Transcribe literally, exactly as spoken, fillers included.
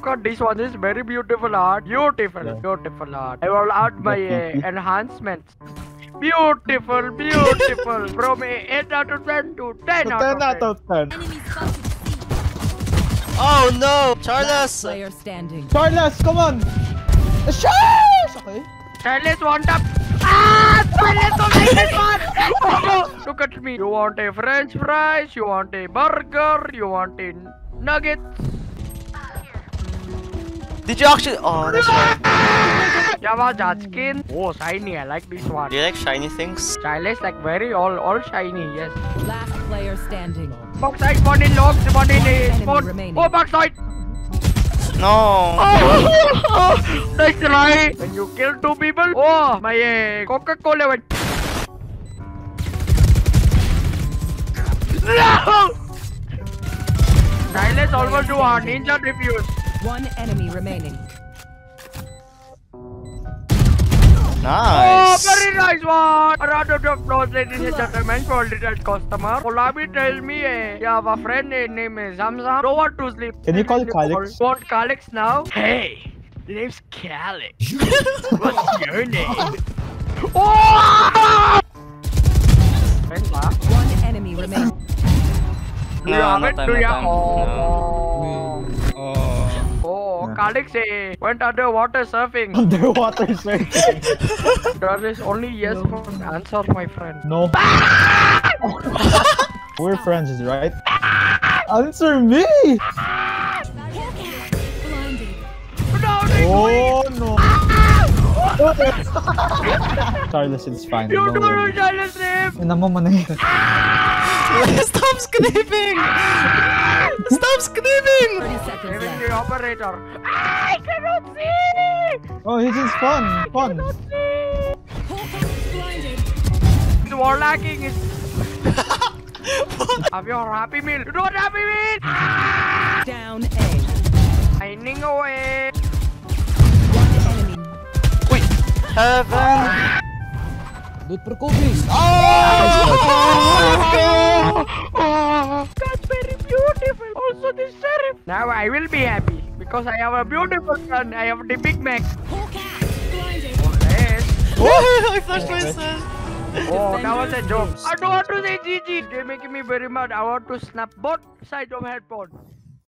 Coca, this one is very beautiful art. Beautiful, yeah. beautiful art. I will add my uh, enhancements. Beautiful, beautiful. From eight out of ten to ten out of ten. Oh no, Charles! Player standing. Charles, come on! Charles! Okay. Charles, one tap. Ah, Charles, one tap. Look at me. You want a French fries? You want a burger? You want a nuggets? Did you actually? Oh, that's right. Java that skin. Oh, shiny. I like this one. Do you like shiny things? Charles, like very all, all shiny. Yes. Last player standing. Backside, one in logs, one in a spot. Oh, backside! No! Oh, oh, nice try! When you kill two people, oh, my uh, Coca-Cola went. No! Silence almost do our ninja refuse. One enemy remaining. Nice. Oh, very nice one! A round of applause, ladies and gentlemen, for little customer. Olabi tells me, eh, you have a friend eh, named Zamzam. Don't want to sleep. Can you call Calix? You want Calix now? Hey, the name's Calix. What's your name? Oh! One enemy remains. Do you have it? Do you have it? Oh. Oh, Calix eh, went underwater surfing. Underwater surfing. There is only yes no. for an answer, my friend. No. We're friends, right? Answer me! Oh no! Charles, it's fine. You don't know Charles' name! Stop screaming! Stop screaming! Give it to the operator. I cannot see! Oh, this is fun. I fun. The war lacking is. Have your happy meal. You don't happy meal! Down A. Finding away. One enemy. Wait. Heaven. Loot for cookies. Oh! That's very beautiful. Also, this sheriff. Now I will be happy because I have a beautiful gun. I have the Big Mac. Oh, oh, I flashed myself. Oh, that was a joke. I don't want to say G G. They're making me very mad. I want to snap both sides of headphones.